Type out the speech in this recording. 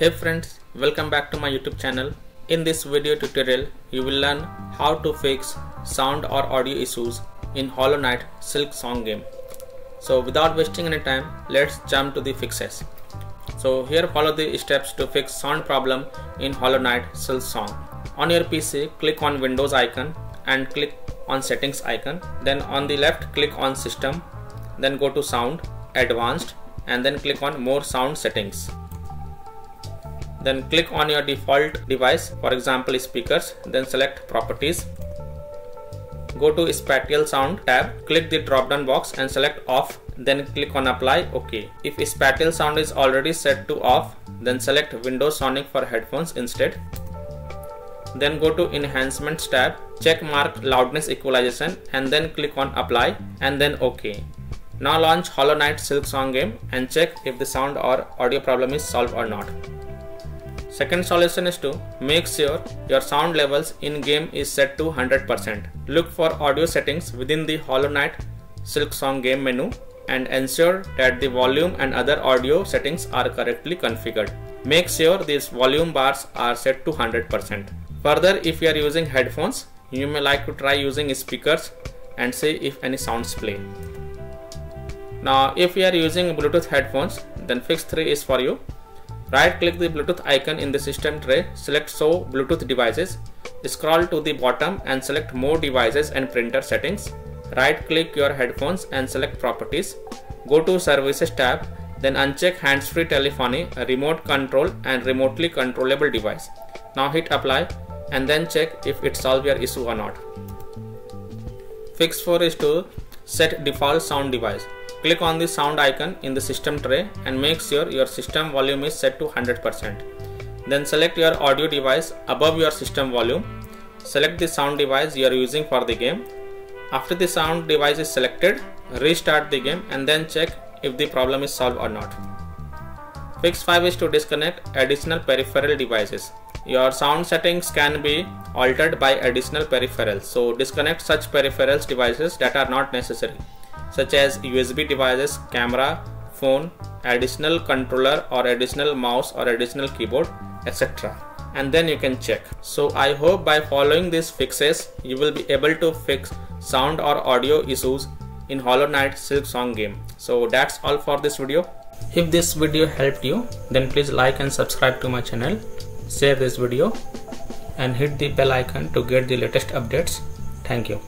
Hey friends, welcome back to my YouTube channel. In this video tutorial, you will learn how to fix sound or audio issues in Hollow Knight Silksong game. So without wasting any time, let's jump to the fixes. So here follow the steps to fix sound problem in Hollow Knight Silksong. On your PC, click on Windows icon and click on Settings icon. Then on the left, click on System. Then go to Sound, Advanced, and then click on More Sound Settings. Then click on your default device, for example speakers, then select properties. Go to spatial sound tab, click the drop down box and select off, then click on apply, OK. If spatial sound is already set to off, then select Windows Sonic for headphones instead. Then go to enhancements tab, check mark loudness equalization and then click on apply and then OK. Now launch Hollow Knight Silksong game and check if the sound or audio problem is solved or not. Second solution is to make sure your sound levels in game is set to 100%. Look for audio settings within the Hollow Knight Silksong game menu and ensure that the volume and other audio settings are correctly configured. Make sure these volume bars are set to 100%. Further, if you are using headphones, you may like to try using speakers and see if any sounds play. Now, if you are using Bluetooth headphones, then fix 3 is for you. Right click the Bluetooth icon in the system tray, select Show Bluetooth Devices, scroll to the bottom and select More Devices and Printer Settings. Right click your headphones and select Properties. Go to Services tab, then uncheck Hands-Free Telephony, Remote Control and Remotely Controllable Device. Now hit Apply and then check if it solves your issue or not. Fix 4 is to set Default Sound Device. Click on the sound icon in the system tray and make sure your system volume is set to 100%. Then select your audio device above your system volume. Select the sound device you are using for the game. After the sound device is selected, restart the game and then check if the problem is solved or not. Fix 5 is to disconnect additional peripheral devices. Your sound settings can be altered by additional peripherals, so disconnect such peripherals devices that are not necessary, such as USB devices, camera, phone, additional controller or additional mouse or additional keyboard, etc. And then you can check. So I hope by following these fixes, you will be able to fix sound or audio issues in Hollow Knight Silksong game. So that's all for this video. If this video helped you, then please like and subscribe to my channel, share this video and hit the bell icon to get the latest updates. Thank you.